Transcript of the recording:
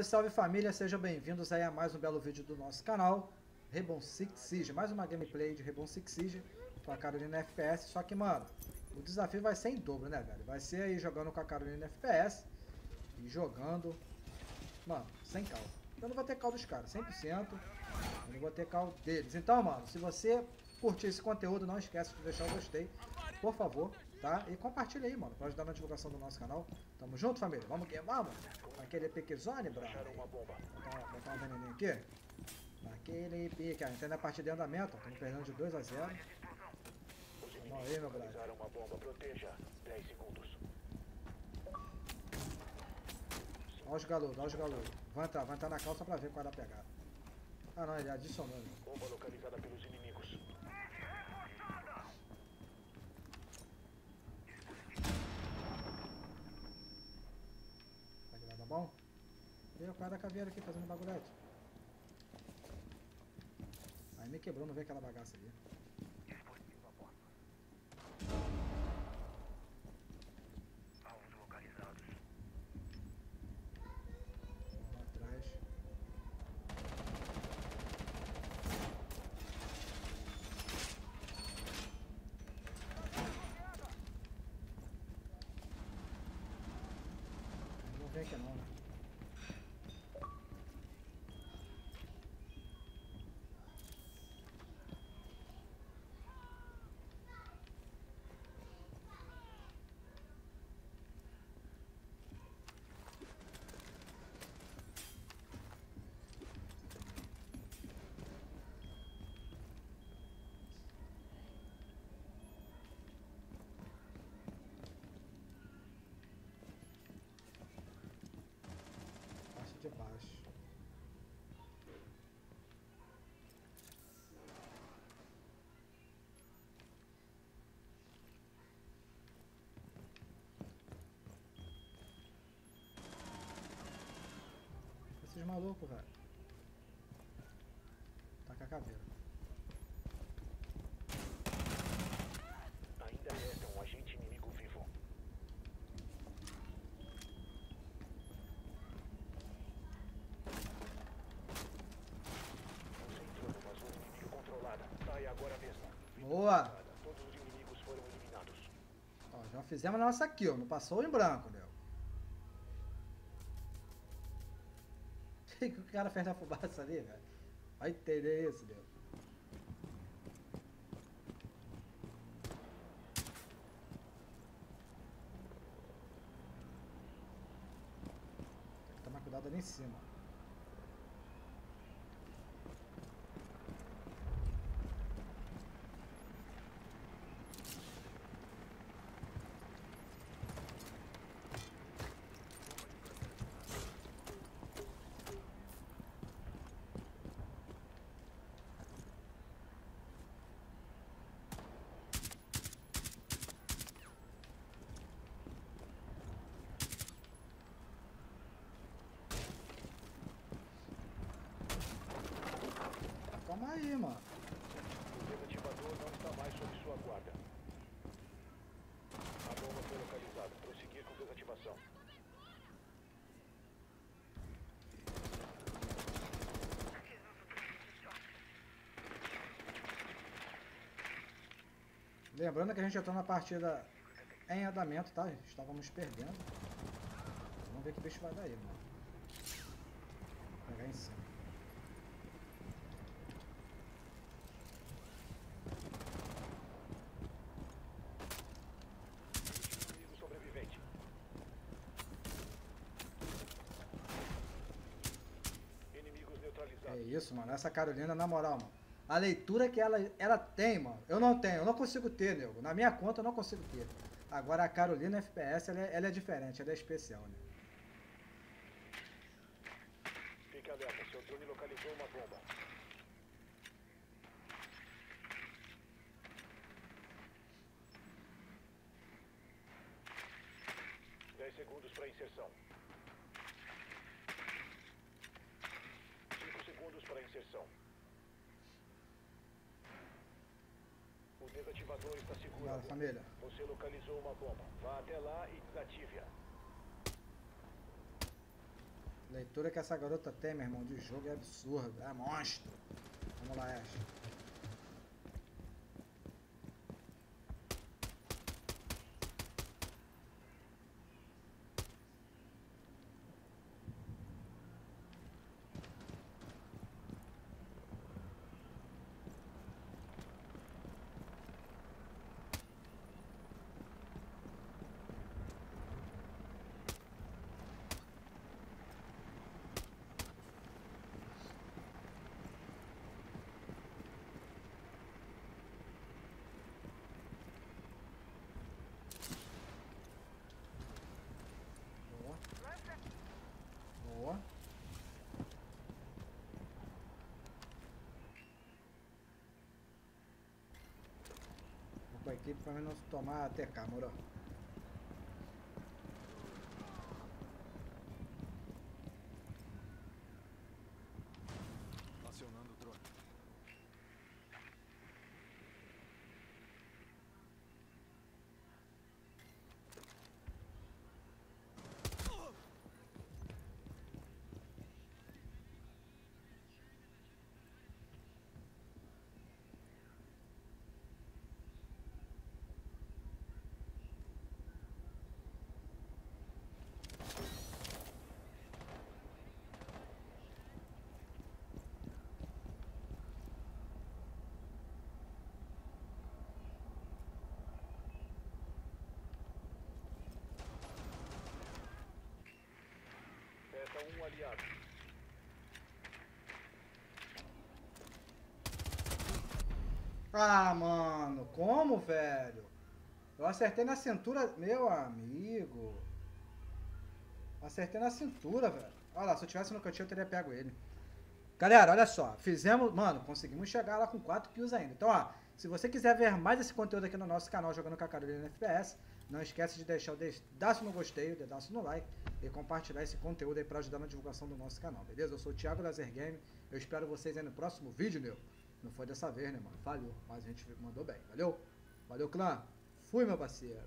Salve, salve família, sejam bem-vindos aí a mais um belo vídeo do nosso canal Rainbow Six Siege, mais uma gameplay de Rainbow Six Siege com a Carolina FPS. Só que, mano, o desafio vai ser em dobro, né, velho? Vai ser aí jogando com a Carolina FPS e jogando, mano, sem caldo. Eu não vou ter caldo dos caras, 100%. Eu não vou ter caldo deles. Então, mano, se você curtir esse conteúdo, não esquece de deixar o gostei, por favor, tá? E compartilha aí, mano, pra ajudar na divulgação do nosso canal. Tamo junto, família. Vamos queimar, mano. Aquele pique zone, bro. Botar uma veneninha aqui. Naquele pique. A gente ainda é partida de andamento, ó. Estamos perdendo de 2-0. Vamos aí, meu brother. Olha os galudos, olha os galudos. Vai entrar na calça pra ver qual era a pegada. Ah, não, ele adicionou. Bomba localizada pelos inimigos. Bom, veio o cara da caveira aqui fazendo bagulhete. Aí me quebrou, não veio aquela bagaça ali. Alvos localizados. Lá atrás. Não vem aqui não, né? De baixo. Esses malucos, velho. Tá com a caveira. Ainda resta um agente inimigo vivo. Boa! Todos os inimigos foram eliminados. Ó, já fizemos a nossa kill, não passou em branco, meu. O que o cara fez na fumaça ali, velho? Vai entender isso, meu. Tem que tomar cuidado ali em cima. Calma aí, mano. O desativador não está mais sob sua guarda. A bomba foi localizada. Prosseguir com desativação. Lembrando que a gente entrou na partida em andamento, tá? Estávamos perdendo. Vamos ver que bicho vai dar aí, mano. Vou pegar em cima. É isso, mano. Essa Carolina, na moral, mano. A leitura que ela tem, mano. Eu não consigo ter, nego. Na minha conta eu não consigo ter. Agora a Carolina FPS, ela é diferente, ela é especial, né? Fique alerta, seu drone localizou uma bomba. Dez segundos para inserção. Para inserção. O desativador está segurado. Família. Você localizou uma bomba. Vá até lá e desative-a. A leitura que essa garota tem, meu irmão, de jogo é absurdo. É monstro. Vamos lá, Ash. Boa. Vou com a equipe pra não tomar até cá, moro. Acionando o drone. Um aliado. Ah, mano, como, velho? Eu acertei na cintura, meu amigo. Acertei na cintura, velho. Olha lá, se eu tivesse no cantinho, eu teria pego ele. Galera, olha só, fizemos, mano, conseguimos chegar lá com 4 kills ainda. Então, ó, se você quiser ver mais esse conteúdo aqui no nosso canal Jogando com a Carolina FPS, não esquece de deixar o dedaço no gostei, o dedaço no like e compartilhar esse conteúdo aí pra ajudar na divulgação do nosso canal, beleza? Eu sou o Tiago Lazer Game, eu espero vocês aí no próximo vídeo, meu. Não foi dessa vez, né, mano? Falhou, mas a gente mandou bem, valeu? Valeu, clã. Fui, meu parceiro.